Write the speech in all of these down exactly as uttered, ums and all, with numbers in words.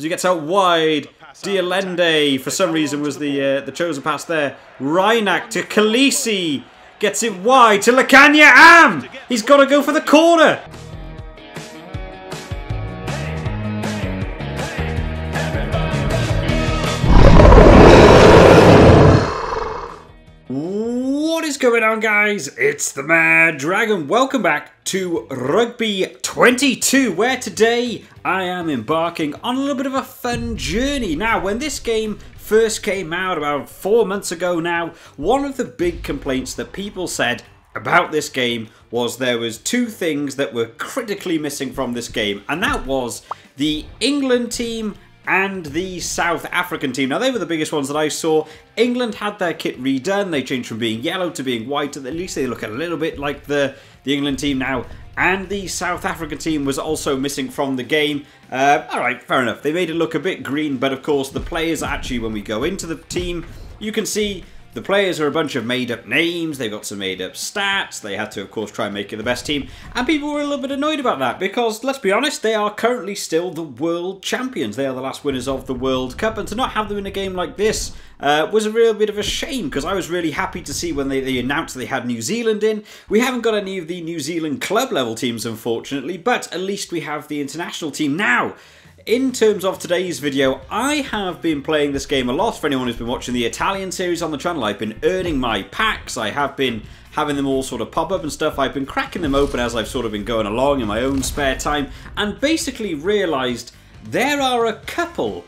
as he gets out wide. De Allende, for some reason, was the uh, the chosen pass there. Reinach to Kolisi. Gets it wide to Lukhanyo Am. He's got to go for the corner. What is going on, guys? It's the Mad Dragon. Welcome back to Rugby twenty-two, where today I am embarking on a little bit of a fun journey. Now, when this game first came out about four months ago now, one of the big complaints that people said about this game was there was two things that were critically missing from this game, and that was the England team and the South African team. Now, they were the biggest ones that I saw. England had their kit redone. They changed from being yellow to being white. At least they look a little bit like the, the England team now. And the South African team was also missing from the game. Uh, all right, fair enough. They made it look a bit green, but of course, the players actually, when we go into the team, you can see the players are a bunch of made-up names. They've got some made-up stats. They had to, of course, try and make it the best team. And people were a little bit annoyed about that because, let's be honest, they are currently still the world champions. They are the last winners of the World Cup. And to not have them in a game like this uh, was a real bit of a shame because I was really happy to see when they, they announced they had New Zealand in. We haven't got any of the New Zealand club-level teams, unfortunately, but at least we have the international team now. In terms of today's video, I have been playing this game a lot. For anyone who's been watching the Italian series on the channel, I've been earning my packs. I have been having them all sort of pop up and stuff. I've been cracking them open as I've sort of been going along in my own spare time, and basically realised there are a couple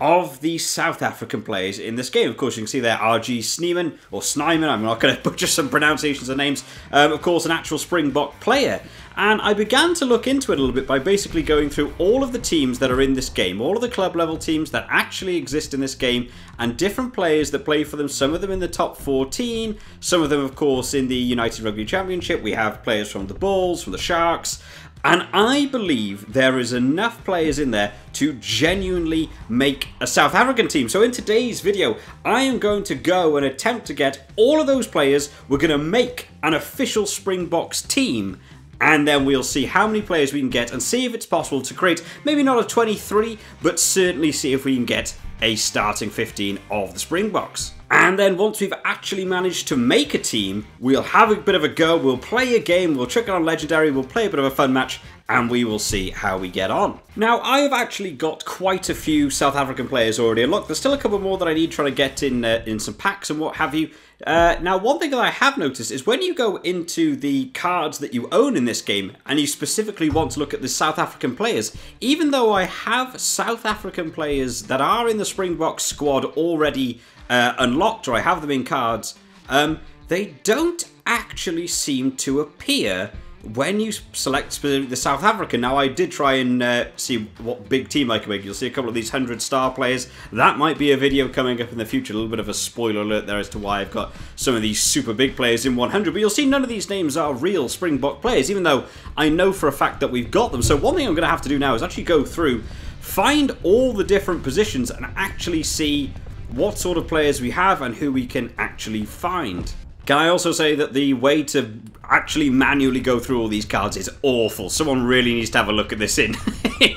of the South African players in this game. Of course, you can see there R G Snyman, or Snyman, I'm not going to butcher some pronunciations of names. Um, of course, an actual Springbok player. And I began to look into it a little bit by basically going through all of the teams that are in this game, all of the club level teams that actually exist in this game, and different players that play for them, some of them in the top fourteen, some of them, of course, in the United Rugby Championship. We have players from the Bulls, from the Sharks, and I believe there is enough players in there to genuinely make a South African team. So in today's video, I am going to go and attempt to get all of those players. We're going to make an official Springboks team. And then we'll see how many players we can get and see if it's possible to create maybe not a twenty-three, but certainly see if we can get a starting fifteen of the Springboks. And then once we've actually managed to make a team, we'll have a bit of a go, we'll play a game, we'll check it on Legendary, we'll play a bit of a fun match, and we will see how we get on. Now, I have actually got quite a few South African players already unlocked. There's still a couple more that I need trying to get in uh, in some packs and what have you. Uh, now, one thing that I have noticed is when you go into the cards that you own in this game, and you specifically want to look at the South African players, even though I have South African players that are in the Springboks squad already uh, unlocked, or I have them in cards, um, they don't actually seem to appear when you select specifically the South African. Now, I did try and uh, see what big team I can make. You'll see a couple of these hundred star players. That might be a video coming up in the future. A little bit of a spoiler alert there as to why I've got some of these super big players in one hundred. But you'll see none of these names are real Springbok players, even though I know for a fact that we've got them. So one thing I'm going to have to do now is actually go through, find all the different positions, and actually see what sort of players we have and who we can actually find. Can I also say that the way to actually manually go through all these cards is awful. Someone really needs to have a look at this in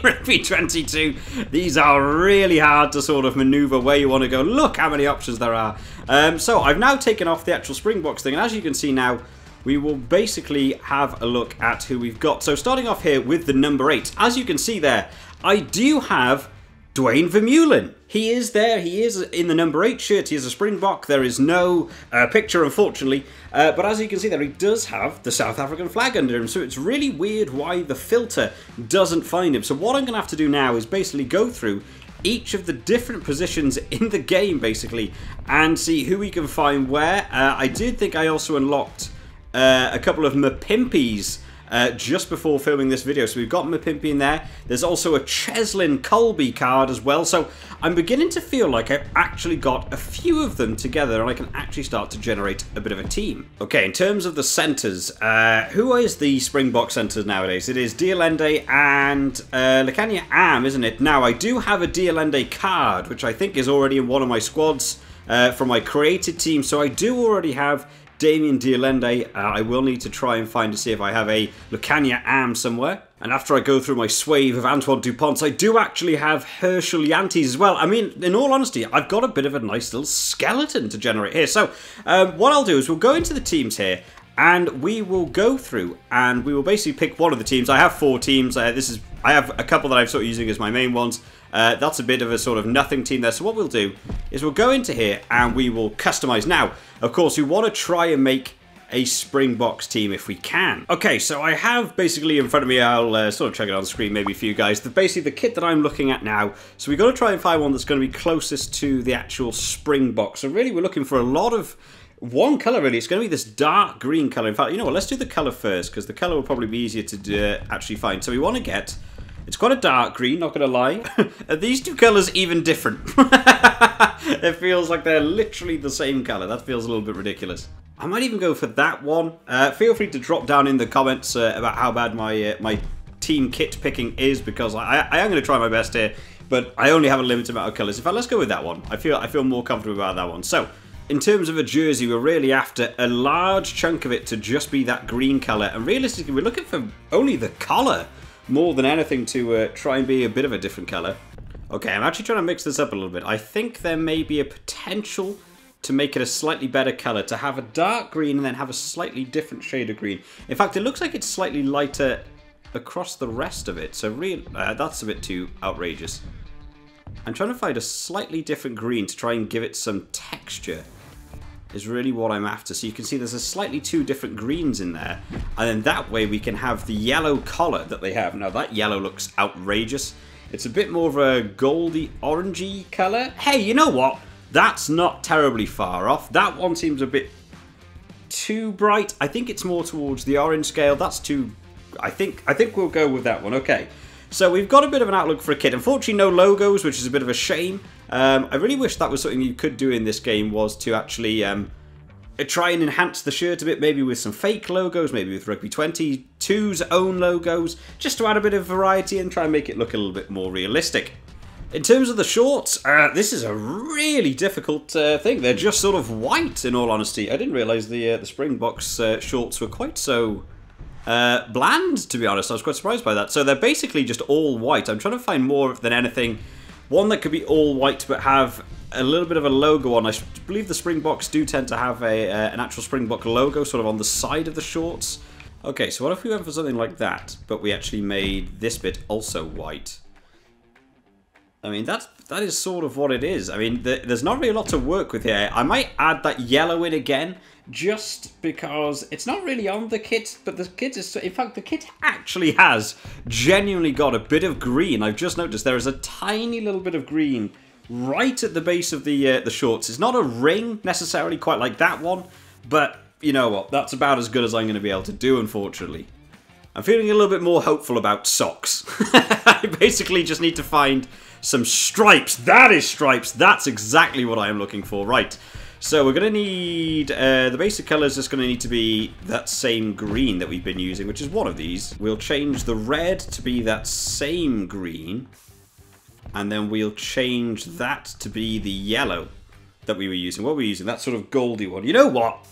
Rugby twenty-two. These are really hard to sort of maneuver where you want to go. Look how many options there are. Um, so I've now taken off the actual Springboks thing, and as you can see now, we will basically have a look at who we've got. So starting off here with the number eight, as you can see there, I do have Dwayne Vermeulen. He is there, he is in the number eight shirt, he is a Springbok. There is no uh, picture, unfortunately, uh, but as you can see there, he does have the South African flag under him, so it's really weird why the filter doesn't find him. So what I'm going to have to do now is basically go through each of the different positions in the game, basically, and see who we can find where. Uh, I did think I also unlocked uh, a couple of Mapimpis Uh, just before filming this video. So we've got Mapimpi in there. There's also a Cheslin Kolbe card as well. So I'm beginning to feel like I've actually got a few of them together and I can actually start to generate a bit of a team. Okay, in terms of the centres, uh, who is the Springbok centres nowadays? It is De Allende and uh, Lukhanyo Am, isn't it? Now, I do have a De Allende card, which I think is already in one of my squads uh, from my created team. So I do already have Damian de Allende. uh, I will need to try and find to see if I have a Lukhanyo Am somewhere. And after I go through my swathe of Antoine Dupont's, I do actually have Herschel Jantjies as well. I mean, in all honesty, I've got a bit of a nice little skeleton to generate here. So, um, what I'll do is we'll go into the teams here, and we will go through, and we will basically pick one of the teams. I have four teams. Uh, this is I have a couple that I'm sort of using as my main ones. Uh, that's a bit of a sort of nothing team there. So what we'll do is we'll go into here, and we will customize. Now, of course, we want to try and make a Springboks team if we can. Okay, so I have basically in front of me, I'll uh, sort of check it on the screen maybe for you guys, the, basically the kit that I'm looking at now. So we've got to try and find one that's going to be closest to the actual Springbok. So really we're looking for a lot of one colour really. It's going to be this dark green colour. In fact, you know what, let's do the colour first, because the colour will probably be easier to uh, actually find. So we want to get, it's quite a dark green, not going to lie. Are these two colours even different? It feels like they're literally the same colour. That feels a little bit ridiculous. I might even go for that one. Uh, feel free to drop down in the comments uh, about how bad my uh, my team kit picking is, because I, I am going to try my best here, but I only have a limited amount of colours. In fact, let's go with that one. I feel I feel more comfortable about that one. So, in terms of a jersey, we're really after a large chunk of it to just be that green colour, and realistically, we're looking for only the collar more than anything to uh, try and be a bit of a different colour. Okay, I'm actually trying to mix this up a little bit. I think there may be a potential to make it a slightly better colour, to have a dark green and then have a slightly different shade of green. In fact, it looks like it's slightly lighter across the rest of it, so real, uh, that's a bit too outrageous. I'm trying to find a slightly different green to try and give it some texture, is really what I'm after. So you can see there's a slightly two different greens in there, and then that way we can have the yellow collar that they have. Now that yellow looks outrageous. It's a bit more of a goldy orangey colour. Hey, you know what? That's not terribly far off. That one seems a bit too bright. I think it's more towards the orange scale. That's too... I think I think we'll go with that one. Okay. So we've got a bit of an outlook for a kit. Unfortunately, no logos, which is a bit of a shame. Um, I really wish that was something you could do in this game, was to actually um, try and enhance the shirt a bit, maybe with some fake logos, maybe with Rugby twenty-two's own logos, just to add a bit of variety and try and make it look a little bit more realistic. In terms of the shorts, uh, this is a really difficult uh, thing. They're just sort of white, in all honesty. I didn't realise the uh, the Springboks uh, shorts were quite so uh, bland, to be honest. I was quite surprised by that. So they're basically just all white. I'm trying to find more than anything one that could be all white but have a little bit of a logo on. I believe the Springboks do tend to have a uh, an actual Springbok logo sort of on the side of the shorts. Okay, so what if we went for something like that, but we actually made this bit also white? I mean, that's, that is sort of what it is. I mean, th there's not really a lot to work with here. I might add that yellow in again, just because it's not really on the kit, but the kit is... In fact, the kit actually has genuinely got a bit of green. I've just noticed there is a tiny little bit of green right at the base of the, uh, the shorts. It's not a ring necessarily quite like that one, but you know what? That's about as good as I'm going to be able to do, unfortunately. I'm feeling a little bit more hopeful about socks. I basically just need to find some stripes. That is stripes. That's exactly what I am looking for. Right. So we're going to need... Uh, the basic colour is just going to need to be that same green that we've been using, which is one of these. We'll change the red to be that same green. And then we'll change that to be the yellow that we were using. What were we using? That sort of goldy one. You know what?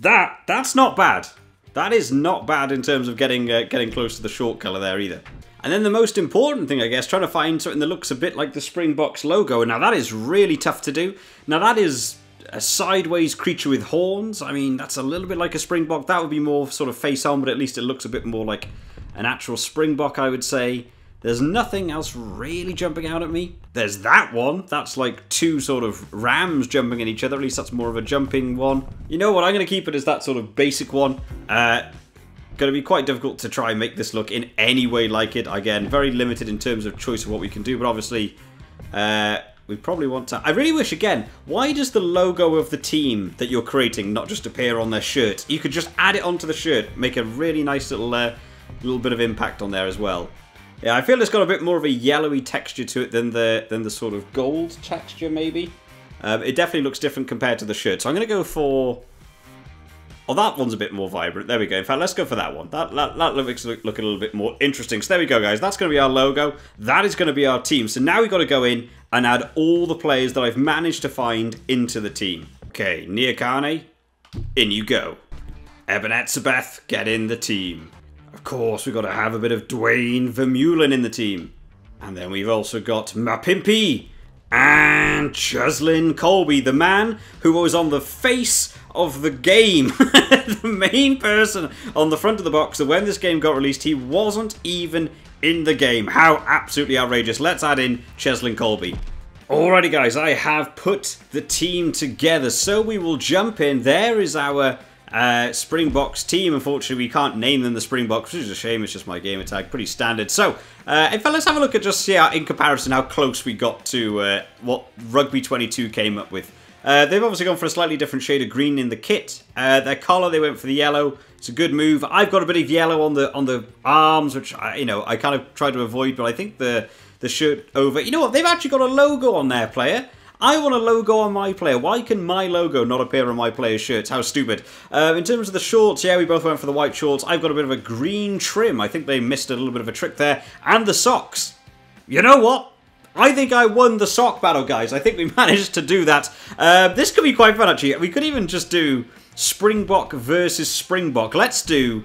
That That's not bad. That is not bad in terms of getting uh, getting close to the short colour there either. And then the most important thing, I guess, trying to find something that looks a bit like the Springboks logo. And now that is really tough to do. Now that is a sideways creature with horns. I mean, that's a little bit like a Springbok. That would be more sort of face on, but at least it looks a bit more like an actual Springbok, I would say. There's nothing else really jumping out at me. There's that one. That's like two sort of rams jumping at each other. At least that's more of a jumping one. You know what? I'm going to keep it as that sort of basic one. Uh, going to be quite difficult to try and make this look in any way like it. Again, very limited in terms of choice of what we can do. But obviously, uh, we probably want to... I really wish, again, why does the logo of the team that you're creating not just appear on their shirt? You could just add it onto the shirt. Make a really nice little, uh, little bit of impact on there as well. Yeah, I feel it's got a bit more of a yellowy texture to it than the than the sort of gold texture, maybe. Um, it definitely looks different compared to the shirt. So I'm going to go for... Oh, that one's a bit more vibrant. There we go. In fact, let's go for that one. That, that, that looks look, look a little bit more interesting. So there we go, guys. That's going to be our logo. That is going to be our team. So now we've got to go in and add all the players that I've managed to find into the team. Okay, Nyakane, in you go. Eben Etzebeth, get in the team. Of course, we've got to have a bit of Dwayne Vermeulen in the team. And then we've also got Mapimpi and Cheslin Kolbe, the man who was on the face of the game. The main person on the front of the box. And when this game got released, he wasn't even in the game. How absolutely outrageous. Let's add in Cheslin Kolbe. Alrighty guys, I have put the team together, so we will jump in. There is our uh, Springboks team. Unfortunately, we can't name them the Springboks, which is a shame. It's just my gamer tag, pretty standard. So, uh, in fact, let's have a look at just see how, in comparison, how close we got to uh, what Rugby twenty-two came up with. Uh, they've obviously gone for a slightly different shade of green in the kit. Uh, their collar, they went for the yellow. It's a good move. I've got a bit of yellow on the on the arms, which I, you know I kind of tried to avoid, but I think the The shirt over. You know what? They've actually got a logo on their player. I want a logo on my player. Why can my logo not appear on my player's shirts? How stupid. Uh, in terms of the shorts, yeah, we both went for the white shorts. I've got a bit of a green trim. I think they missed a little bit of a trick there. And the socks. You know what? I think I won the sock battle, guys. I think we managed to do that. Uh, this could be quite fun, actually. We could even just do Springbok versus Springbok. Let's do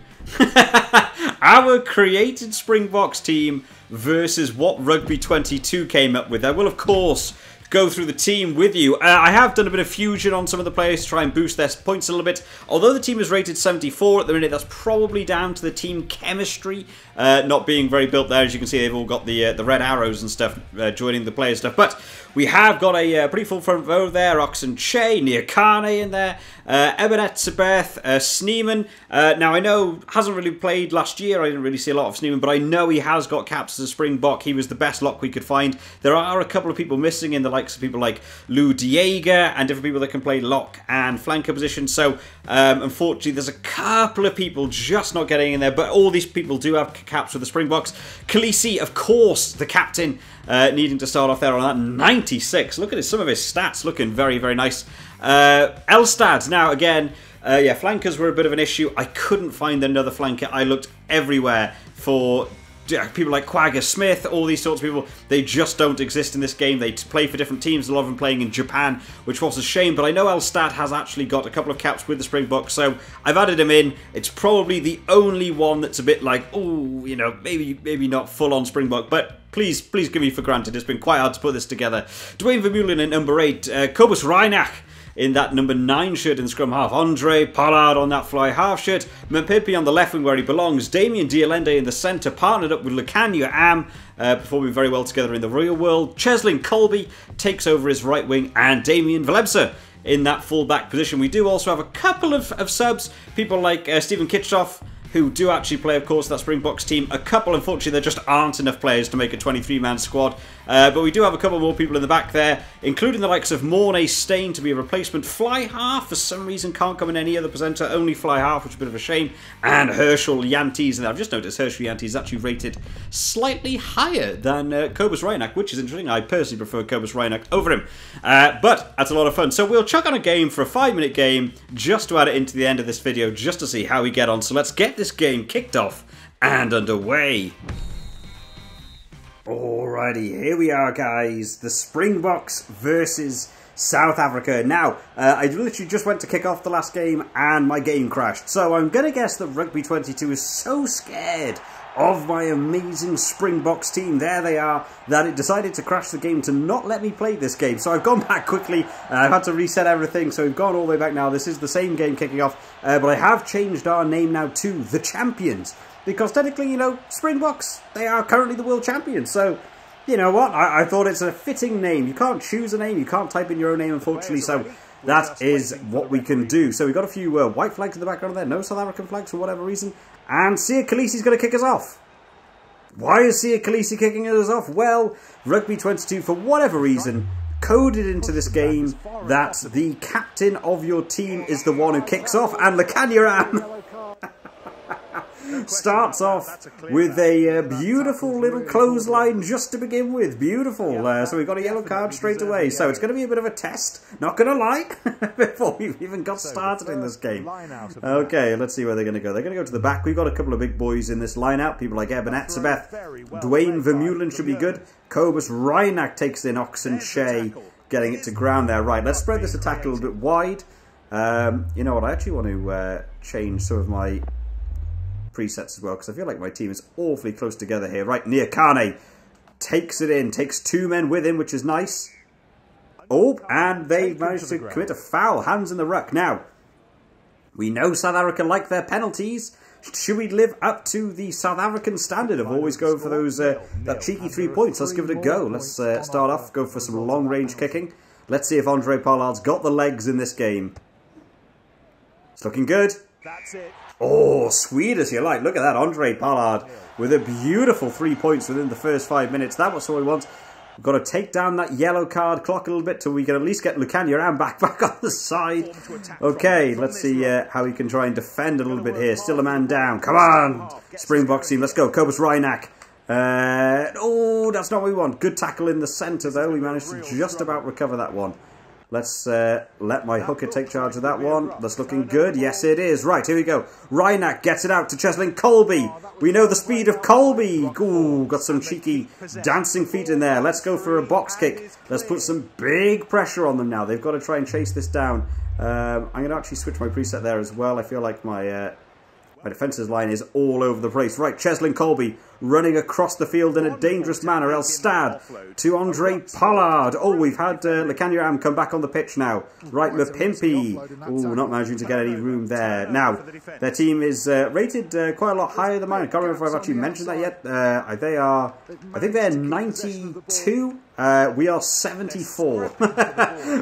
our created Springboks team versus what Rugby twenty-two came up with. I will, of course, go through the team with you. Uh, I have done a bit of fusion on some of the players to try and boost their points a little bit. Although the team is rated seventy-four at the minute, that's probably down to the team chemistry uh, not being very built there. As you can see, they've all got the uh, the red arrows and stuff uh, joining the player stuff. But we have got a uh, pretty full front row there. Ox Nché, Nyakane in there, uh, Eben Etzebeth, uh, Snyman. Uh, now, I know hasn't really played last year. I didn't really see a lot of Snyman, but I know he has got caps as a Springbok. He was the best lock we could find. There are a couple of people missing in the likes of people like Lou Diega and different people that can play lock and flanker position. So, um, unfortunately, there's a couple of people just not getting in there, but all these people do have caps with the Springboks. Kolisi, of course, the captain, uh, needing to start off there on that ninety-six. Look at his, some of his stats looking very, very nice. Uh, Elstad, now again, uh, yeah, flankers were a bit of an issue. I couldn't find another flanker. I looked everywhere for people like Quagga Smith, all these sorts of people. They just don't exist in this game. They play for different teams, a lot of them playing in Japan, which was a shame, but I know Elstad has actually got a couple of caps with the Springboks, so I've added him in. It's probably the only one that's a bit like, oh, you know, maybe maybe not full-on Springbok, but please, please give me for granted. It's been quite hard to put this together. Dwayne Vermeulen in number eight, uh, Kobus Reinach in that number nine shirt in scrum half. Andre Pollard on that fly half shirt. Mapimpi on the left wing where he belongs. Damian de Allende in the centre, partnered up with Lukhanyo Am, uh, performing very well together in the real world. Cheslin Kolbe takes over his right wing, and Damian Volebsa in that full-back position. We do also have a couple of, of subs, people like uh, Stephen Kitschoff, who do actually play, of course, that Springboks team. A couple, unfortunately, there just aren't enough players to make a twenty-three man squad. Uh, but we do have a couple more people in the back there, including the likes of Mornay Stain to be a replacement. Fly half, for some reason, can't come in any other presenter. Only fly half, which is a bit of a shame. And Herschel Jantjies. And I've just noticed Herschel Jantjies is actually rated slightly higher than uh, Kobus Reinach, which is interesting. I personally prefer Kobus Reinach over him. Uh, but that's a lot of fun. So we'll chuck on a game for a five minute game just to add it into the end of this video, just to see how we get on. So let's get this game kicked off and underway. Alrighty, here we are, guys. The Springboks versus South Africa. Now, uh, I literally just went to kick off the last game and my game crashed. So I'm going to guess that Rugby twenty-two is so scared of my amazing Springboks team, there they are, that it decided to crash the game to not let me play this game. So I've gone back quickly, uh, I've had to reset everything, so we've gone all the way back now. This is the same game kicking off, uh, but I have changed our name now to The Champions, because technically, you know, Springboks, they are currently the world champions, so you know what, I, I thought it's a fitting name. You can't choose a name, you can't type in your own name, unfortunately, so that is what we can do. So we've got a few uh, white flags in the background there. No South African flags for whatever reason. And Siya Kolisi's going to kick us off. Why is Siya Kolisi kicking us off? Well, Rugby twenty-two, for whatever reason, coded into this game that the captain of your team is the one who kicks off. And Lukhanyo Am starts off with a uh, beautiful little clothesline just to begin with. Beautiful. Uh, so we've got a yellow card straight away. So it's going to be a bit of a test, not going to lie, before we've even got started in this game. Okay, let's see where they're going to go. They're going to go to the back. We've got a couple of big boys in this line-out. People like Eben Etzebeth. Dwayne Vermeulen should be good. Kobus Reinach takes in Ox Nché, getting it to ground there. Right, let's spread this attack a little bit wide. Um, you know what? I actually want to uh, change some of my presets as well, because I feel like my team is awfully close together here. Right, Nyakane takes it in, takes two men with him, which is nice. Oh, and they managed to commit a foul. Hands in the ruck. Now, we know South Africa like their penalties. Should we live up to the South African standard of always going for those uh, that cheeky three points? Let's give it a go. Let's uh, start off, go for some long-range kicking. Let's see if Andre Pollard's got the legs in this game. It's looking good. Oh, sweet as you like. Look at that, Andre Pollard with a beautiful three points within the first five minutes. That was all we want. We've got to take down that yellow card clock a little bit till we can at least get Lukhanyo Am back, back on the side. Okay, let's see uh, how he can try and defend a little bit here. Still a man down. Come on, Springboks team, let's go. Kobus Reinach. Uh, oh, that's not what we want. Good tackle in the centre, though. We managed to just about recover that one. Let's uh, let my hooker take charge of that one. That's looking good. Yes, it is. Right, here we go. Reinach gets it out to Cheslin Kolbe. We know the speed of Kolbe. Ooh, got some cheeky dancing feet in there. Let's go for a box kick. Let's put some big pressure on them now. They've got to try and chase this down. Um, I'm going to actually switch my preset there as well. I feel like my... Uh, My defensive line is all over the place. Right, Cheslin Kolbe running across the field in a dangerous manner. Elstad to Andre Pollard. Oh, we've had uh, Lukhanyo Am come back on the pitch now. Right, Mapimpi. Oh, not managing to get any room there. Now, their team is uh, rated uh, quite a lot higher than mine. I can't remember if I've actually mentioned that yet. Uh, they are, I think they're ninety-two. Uh, we are seventy-four.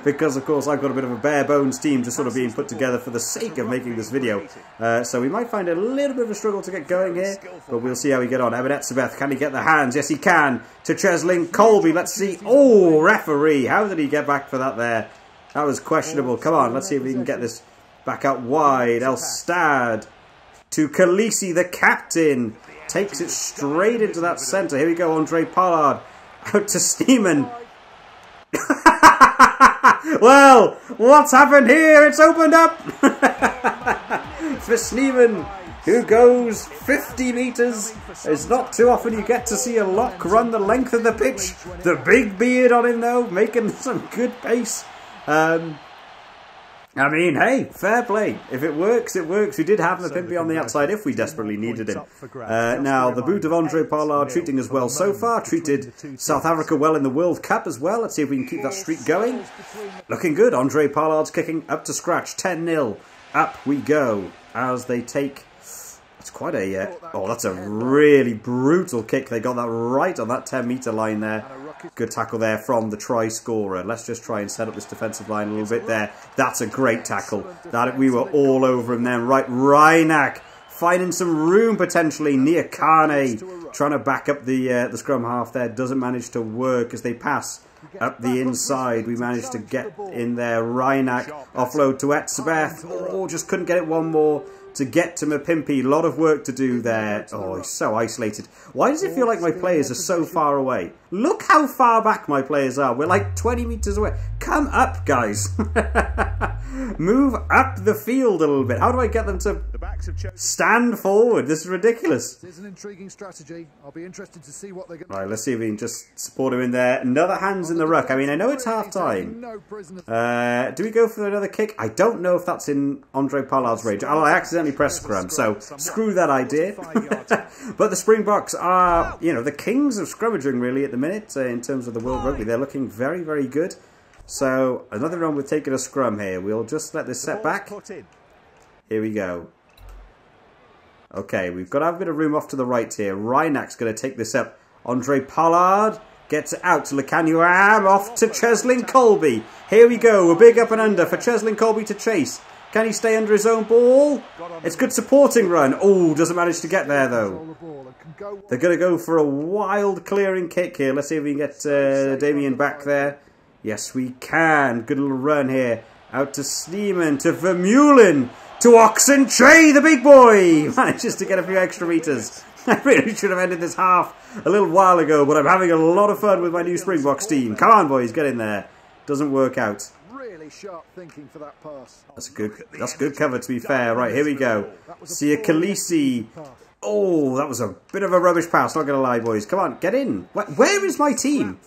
Because, of course, I've got a bit of a bare-bones team just sort of being put together for the sake of making this video. Uh, so we might find a little bit of a struggle to get going here, but we'll see how we get on. Eben Etzebeth, can he get the hands? Yes, he can. To Cheslin Kolbe, let's see. Oh, referee. How did he get back for that there? That was questionable. Come on, let's see if we can get this back out wide. Elstad to Kolisi, the captain. Takes it straight into that centre. Here we go, Andre Pollard. Out to Steeman. Well, what's happened here? It's opened up for Sneeman, who goes fifty metres. It's not too often you get to see a lock run the length of the pitch. The big beard on him, though, making some good pace. Um, I mean, hey, fair play. If it works, it works. We did have Mapimpi on the outside if we desperately needed him. Uh, now, the boot of Andre Pollard treating us well so far. Treated South Africa well in the World Cup as well. Let's see if we can keep that streak going. Looking good. Andre Pollard's kicking up to scratch. ten nil. Up we go as they take... That's quite a... Uh, oh, that's a really brutal kick. They got that right on that ten metre line there. Good tackle there from the try scorer. Let's just try and set up this defensive line a little bit there. That's a great tackle. That we were all over him then. Right, Reinach finding some room potentially. Nyakane trying to back up the uh, the scrum half there. Doesn't manage to work as they pass up the inside. We managed to get in there. Reinach offload to Etzebeth. Oh, just couldn't get it one more. To get to Mapimpi, a lot of work to do there. Oh, he's so isolated. Why does it feel like my players are so far away? Look how far back my players are. We're like twenty metres away. Come up, guys. Move up the field a little bit. How do I get them to stand forward? This is ridiculous. It's an intriguing strategy. I'll be interested to see what they're going to do. Right, let's see if we can just support him in there. Another hands in the ruck. I mean, I know it's half-time. Uh, do we go for another kick? I don't know if that's in Andre Pollard's range. Oh, I accidentally press scrum, so screw that idea. But the Springboks are, you know, the kings of scrummaging really at the minute uh, in terms of the World Rugby. They're looking very, very good. So another run with taking a scrum here. We'll just let this set back. Here we go. Okay, we've got to have a bit of room off to the right here. Reinach's going to take this up. Andre Pollard gets it out to Lukhanyo Am, off to Cheslin Kolbe. Here we go. A big up and under for Cheslin Kolbe to chase. Can he stay under his own ball? It's good supporting run. Oh, doesn't manage to get there, though. They're going to go for a wild clearing kick here. Let's see if we can get uh, Damian back there. Yes, we can. Good little run here. Out to Sneeman, to Vermeulen, to Ox Nché, the big boy. Manages to get a few extra metres. I really should have ended this half a little while ago, but I'm having a lot of fun with my new Springboks team. Come on, boys, get in there. Doesn't work out. Sharp thinking for that pass. That's a good that's good cover, to be fair. Right, here we go. Siya Kolisi. Oh, that was a bit of a rubbish pass, not gonna lie, boys. Come on, get in. Where is my team?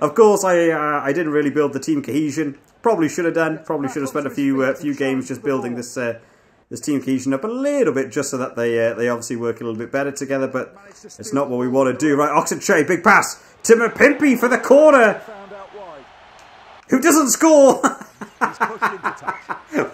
Of course, I uh, I didn't really build the team cohesion. Probably should have done. Probably should have spent a few uh, few games just building this uh, this team can loosen up a little bit just so that they uh, they obviously work a little bit better together, but it's not what we want to do. Right, Ox Nché, big pass to Mapimpi for the corner. Who doesn't score?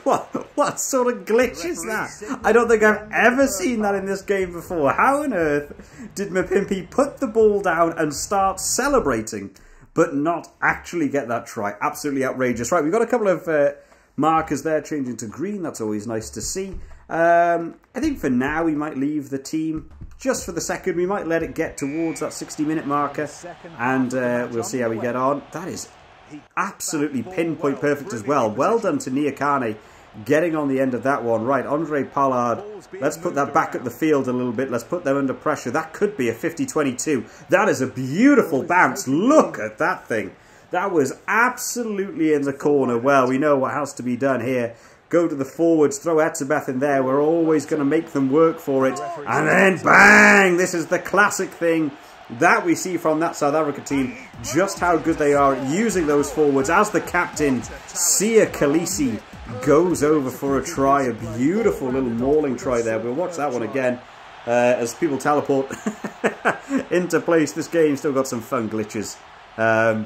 what, what sort of glitch is that? I don't think I've ever seen that in this game before. How on earth did Mapimpi put the ball down and start celebrating, but not actually get that try? Absolutely outrageous. Right, we've got a couple of uh, markers there changing to green. That's always nice to see. Um, I think for now we might leave the team just for the second. We might let it get towards that sixty minute marker, and uh, we'll see how we get on. That is absolutely pinpoint perfect as well. Well done to Nyakane getting on the end of that one. Right, Andre Pollard, let's put that back up the field a little bit. Let's put them under pressure. That could be a fifty twenty-two. That is a beautiful bounce. Look at that thing. That was absolutely in the corner. Well, we know what has to be done here. Go to the forwards, throw Etzebeth in there. We're always going to make them work for it. And then, bang! This is the classic thing that we see from that South Africa team, just how good they are at using those forwards. As the captain, Siya Kolisi, goes over for a try, a beautiful little mauling try there. We'll watch that one again uh, as people teleport into place. This game still got some fun glitches. Um,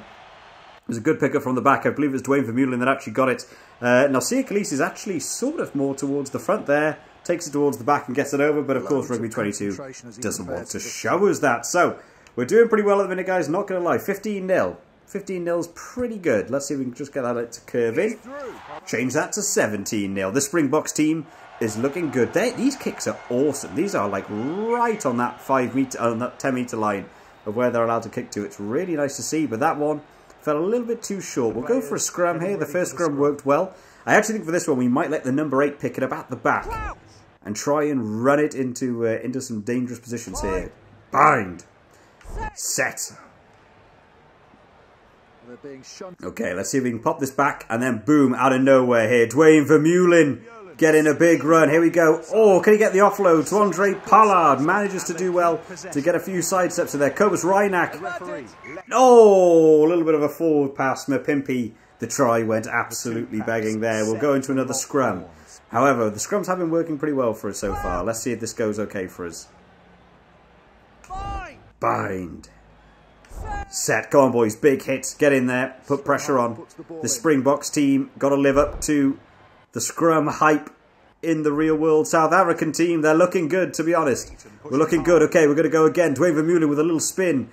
it was a good pickup from the back. I believe it was Dwayne Vermeulen that actually got it. Uh, now, Siya Kolisi is actually sort of more towards the front there. Takes it towards the back and gets it over. But, of course, Rugby twenty-two doesn't want to show us that. So, we're doing pretty well at the minute, guys. Not going to lie. fifteen nil. fifteen nil is pretty good. Let's see if we can just get that to curve in. Change that to seventeen nil. The Springboks team is looking good. They, these kicks are awesome. These are, like, right on that five meter, on that ten meter line of where they're allowed to kick to. It's really nice to see. But that one fell a little bit too short. We'll go for a scrum here. The first scrum worked well. I actually think for this one we might let the number eight pick it up at the back and try and run it into uh, into some dangerous positions here. Bind. Set. Okay, let's see if we can pop this back. And then boom, out of nowhere here. Dwayne Vermeulen getting a big run. Here we go. Oh, can he get the offload to Andre Pollard? Manages to do well to get a few side steps in there. Kobus Reinach. Oh, a little bit of a forward pass. Mapimpi. The try went absolutely begging there. We'll go into another scrum. However, the scrums have been working pretty well for us so far. Let's see if this goes okay for us. Bind. Set. Go on, boys. Big hit. Get in there. Put pressure on. The Springboks team got to live up to the scrum hype in the real world. South African team, they're looking good, to be honest. We're looking good. Okay, we're going to go again. Dwayne Vermeulen with a little spin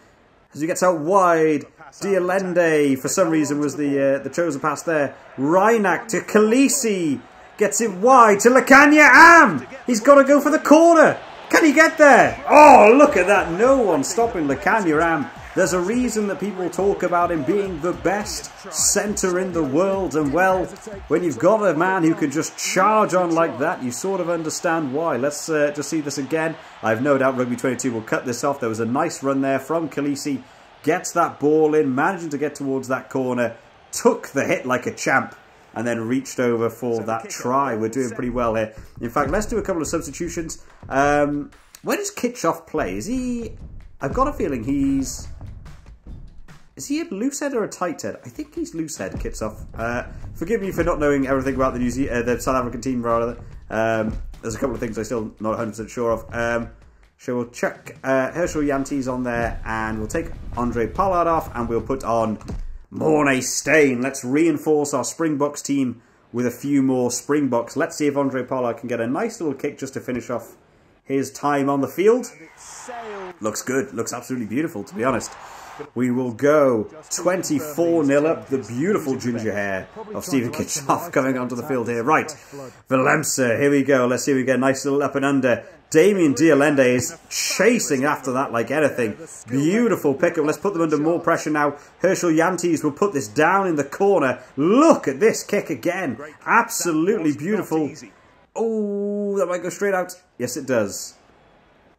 as he gets out wide. De Allende, for some reason, was the uh, the chosen pass there. Reinach to Kolisi. Gets it wide to Lukhanyo Am. He's got to go for the corner. Can he get there? Oh, look at that. No one stopping Lukhanyo Am. There's a reason that people talk about him being the best centre in the world. And, well, when you've got a man who can just charge on like that, you sort of understand why. Let's uh, just see this again. I have no doubt Rugby twenty-two will cut this off. There was a nice run there from Kolisi. Gets that ball in, managing to get towards that corner, took the hit like a champ, and then reached over for that try. We're doing pretty well here. In fact, let's do a couple of substitutions. Um, where does Kitschoff play? Is he... I've got a feeling he's... Is he a loose head or a tight head? I think he's loose head, Kitschoff. Uh, forgive me for not knowing everything about the, New Ze uh, the South African team, rather. Um, there's a couple of things I'm still not one hundred percent sure of. Um... So we'll chuck uh, Herschel Jantjies on there, and we'll take Andre Pollard off, and we'll put on Mornay Stain. Let's reinforce our Springboks team with a few more Springboks. Let's see if Andre Pollard can get a nice little kick just to finish off his time on the field. Looks good. Looks absolutely beautiful, to be honest. We will go twenty-four nil up. The beautiful ginger hair of Stephen Kitschoff coming onto the field here. Right, Volebsa, here we go. Let's see if we get a nice little up and under. Damian de Allende is chasing after that like anything. Beautiful pickup. Let's put them under more pressure now. Herschel Jantjies will put this down in the corner. Look at this kick again. Absolutely beautiful. Oh, that might go straight out. Yes, it does.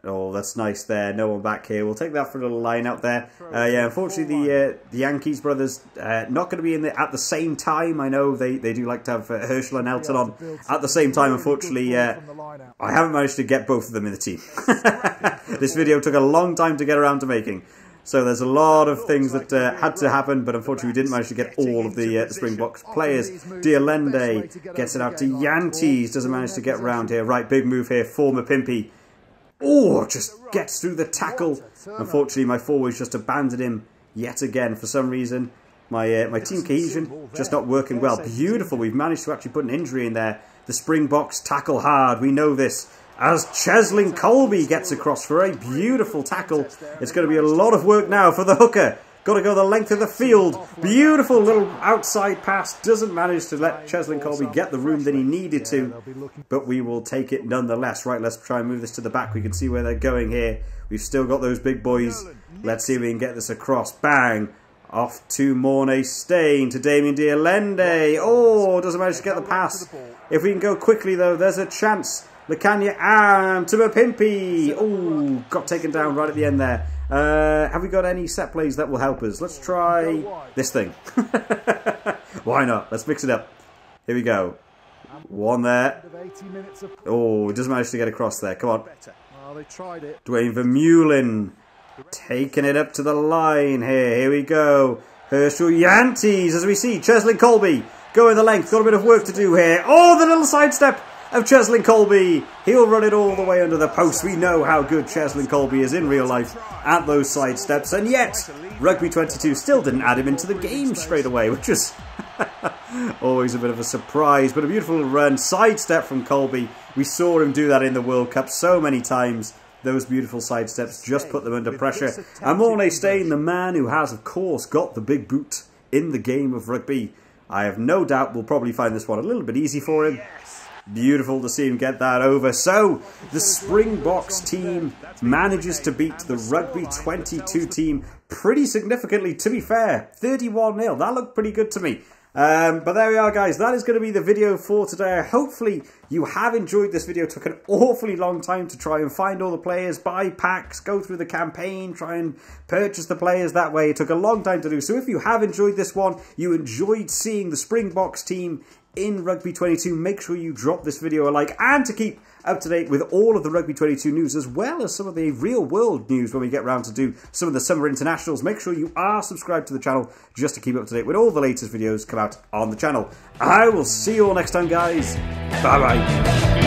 Oh, that's nice there. No one back here. We'll take that for a little line out there. Uh, yeah, unfortunately, the uh, the Yankees brothers uh, not going to be in the, at the same time. I know they, they do like to have uh, Herschel and Elton on at the same time. Unfortunately, uh, I haven't managed to get both of them in the team. This video took a long time to get around to making. So there's a lot of things that uh, had to happen, but unfortunately we didn't manage to get all of the uh, Springboks players. De Allende gets it out to Jantjies, doesn't manage to get round here. Right, big move here for Mapimpi. Oh, just gets through the tackle. Unfortunately, my forwards just abandoned him yet again for some reason. My, uh, my team cohesion just not working well. Beautiful. We've managed to actually put an injury in there. The Springboks tackle hard. We know this. As Cheslin Kolbe gets across for a beautiful tackle. It's going to be a lot of work now for the hooker. Got to go the length of the field. Beautiful little outside pass. Doesn't manage to let Cheslin Kolbe get the room that he needed to. But we will take it nonetheless. Right, let's try and move this to the back. We can see where they're going here. We've still got those big boys. Let's see if we can get this across. Bang. Off to Morné Steyn, to Damian de Allende. Oh, doesn't manage to get the pass. If we can go quickly, though, there's a chance. Lukhanyo Am to Mapimpi. Oh, got taken down right at the end there. Uh, have we got any set plays that will help us? Let's try this thing. Why not? Let's mix it up. Here we go. One there. Oh, doesn't manage to get across there. Come on. Dwayne Vermeulen taking it up to the line here. Here we go. Herschel Jantjies, as we see. Cheslin Kolbe going the length. Got a bit of work to do here. Oh, the little sidestep of Cheslin Kolbe. He'll run it all the way under the post. We know how good Cheslin Kolbe is in real life at those side steps, and yet Rugby twenty-two still didn't add him into the game straight away, which is always a bit of a surprise, but a beautiful run. Sidestep from Kolbe. We saw him do that in the World Cup so many times. Those beautiful side steps just put them under pressure. And Mornay Stain, the man who has, of course, got the big boot in the game of rugby. I have no doubt we'll probably find this one a little bit easy for him. Beautiful to see him get that over. So the Springboks team manages to beat the Rugby twenty-two team pretty significantly, to be fair. thirty-one nil. That looked pretty good to me. Um, but there we are, guys. That is going to be the video for today. Hopefully you have enjoyed this video. It took an awfully long time to try and find all the players, buy packs, go through the campaign, try and purchase the players that way. It took a long time to do. So if you have enjoyed this one, you enjoyed seeing the Springboks team in Rugby twenty-two, make sure you drop this video a like, and to keep up to date with all of the Rugby twenty-two news, as well as some of the real world news when we get round to do some of the summer internationals, make sure you are subscribed to the channel just to keep up to date with all the latest videos come out on the channel. I will see you all next time, guys. Bye bye.